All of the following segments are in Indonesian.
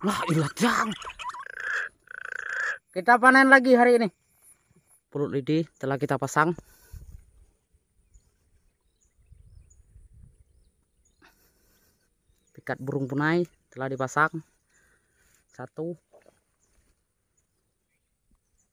Lah ilah jang. Kita panen lagi hari ini. Pulut lidi telah kita pasang. Ikat burung punai telah dipasang. Satu.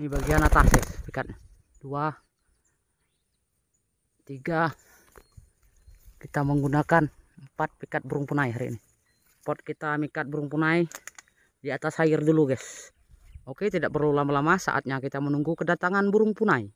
Ini bagian atas ya, ikat. Dua. Tiga. Kita menggunakan 4 ikat burung punai hari ini. Pot kita ikat burung punai di atas air dulu guys. Oke, tidak perlu lama-lama, saatnya kita menunggu kedatangan burung punai.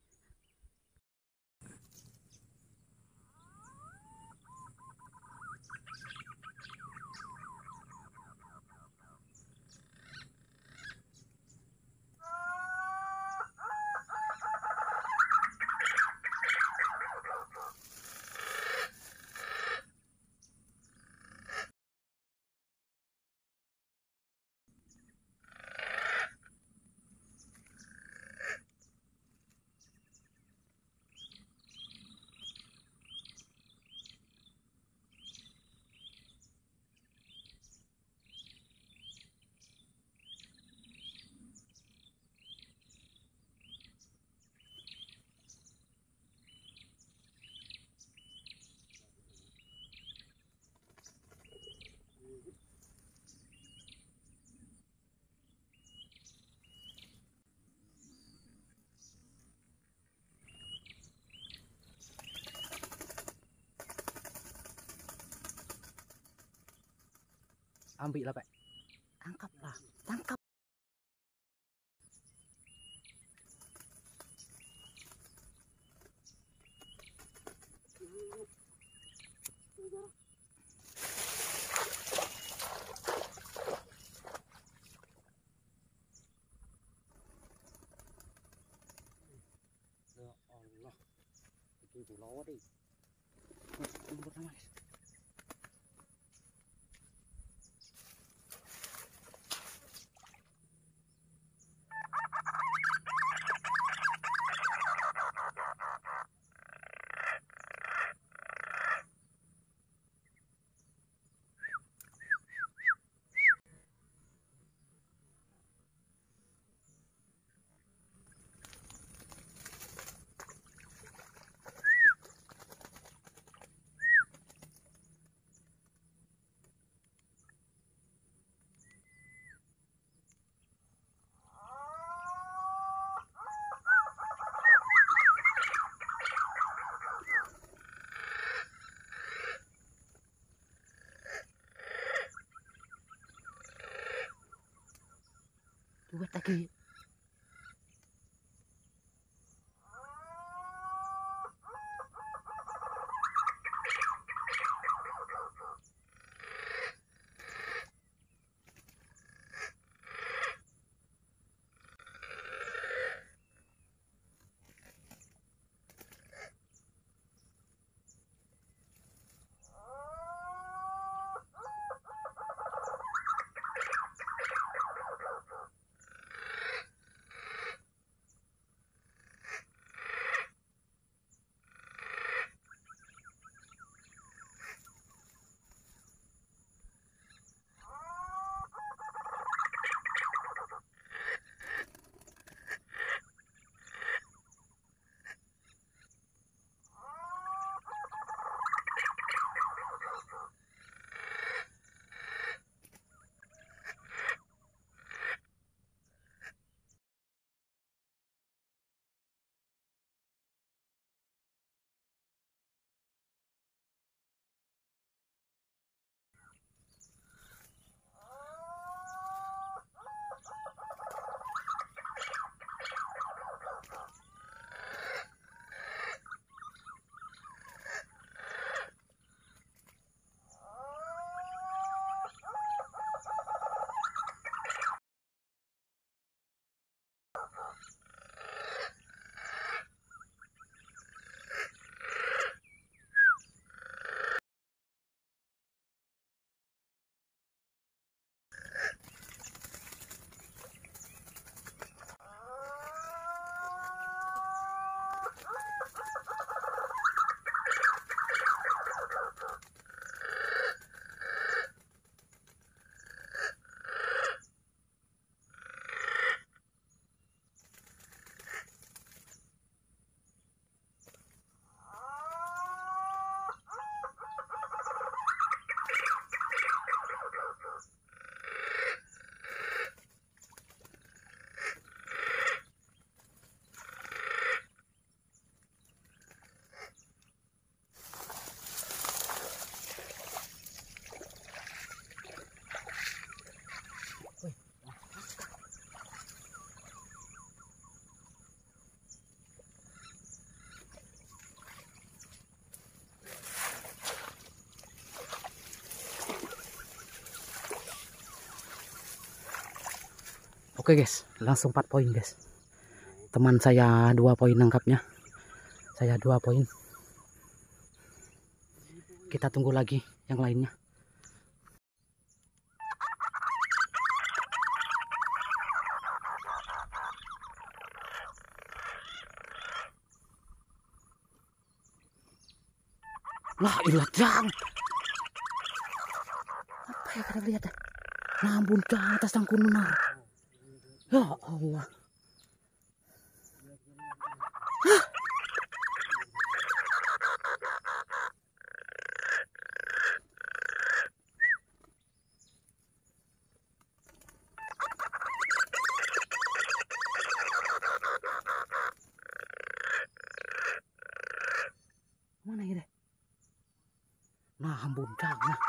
Ambillah Pak, tangkaplah, tangkap. Ya Allah, itu pulau deh. Buat lagi. Oke guys, langsung 4 poin guys. Teman saya 2 poin nangkapnya, saya 2 poin. Kita tunggu lagi yang lainnya. Lah ilah jang. Apa ya kalian lihat ya? Nambun ke atas tangkunar. Ya Allah. Hah. Mana ya deh? Nah, hambun tanah.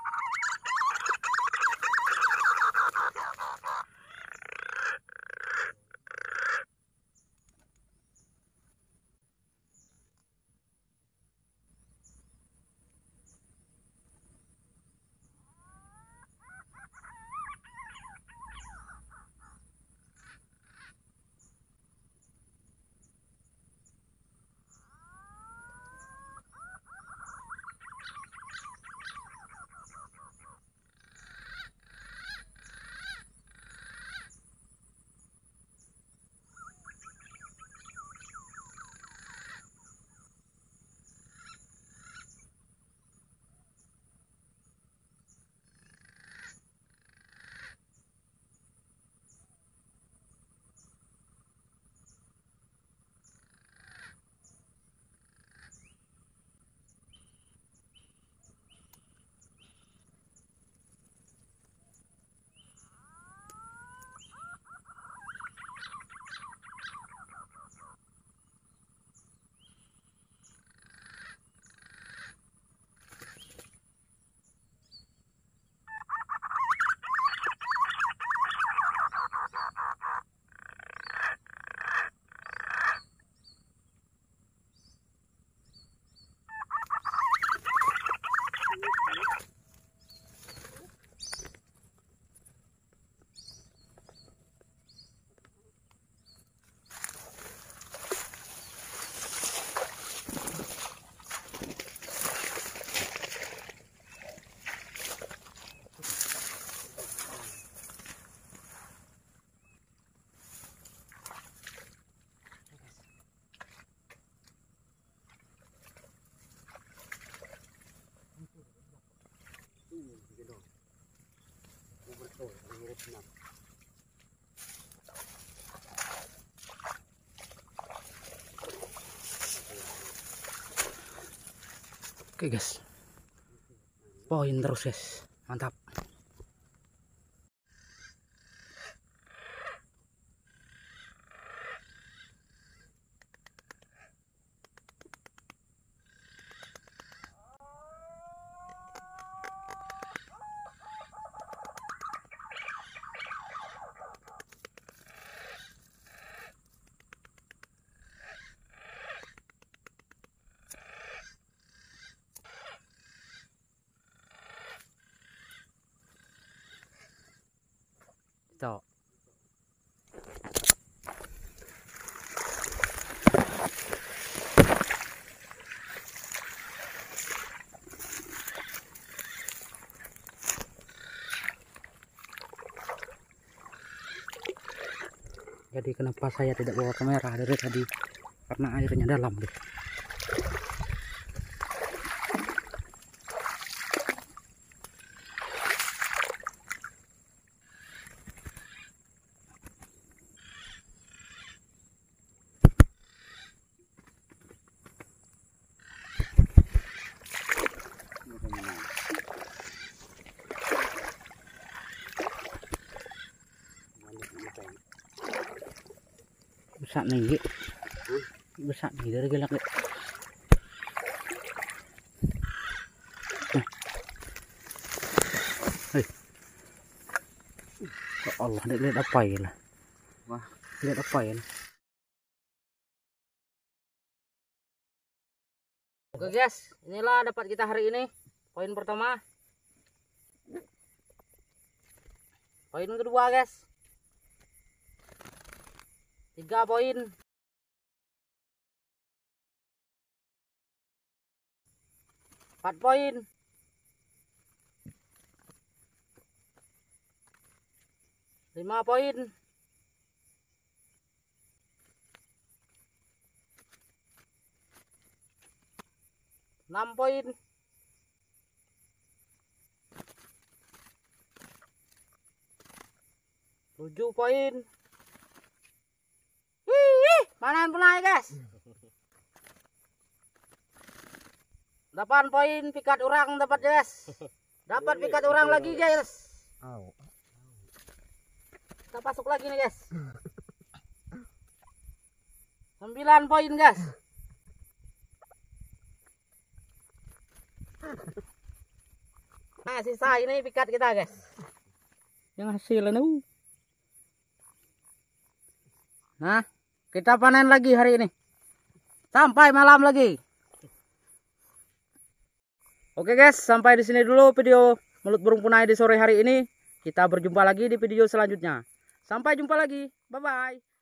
Oke guys, poin terus guys, mantap. Tuh. Jadi kenapa saya tidak bawa kamera dari tadi, karena airnya dalam deh. Besar nih, besar nih dari gelak deh. Nah, hei, ya Allah, lihat apa ya lah? Wah, lihat apa ya? Oke guys, inilah dapat kita hari ini. Poin pertama, poin kedua guys. 3 poin. Empat poin. Lima poin. Enam poin. Tujuh poin. Mana yang punah ya guys? 8 poin pikat orang dapat guys. Dapat pikat orang lagi guys. Kita masuk lagi nih guys. 9 poin guys. 6 sisa ini pikat kita guys. Yang hasilnya. Nah, kita panen lagi hari ini. Sampai malam lagi. Oke guys, sampai di sini dulu video mulut burung punai di sore hari ini. Kita berjumpa lagi di video selanjutnya. Sampai jumpa lagi. Bye bye.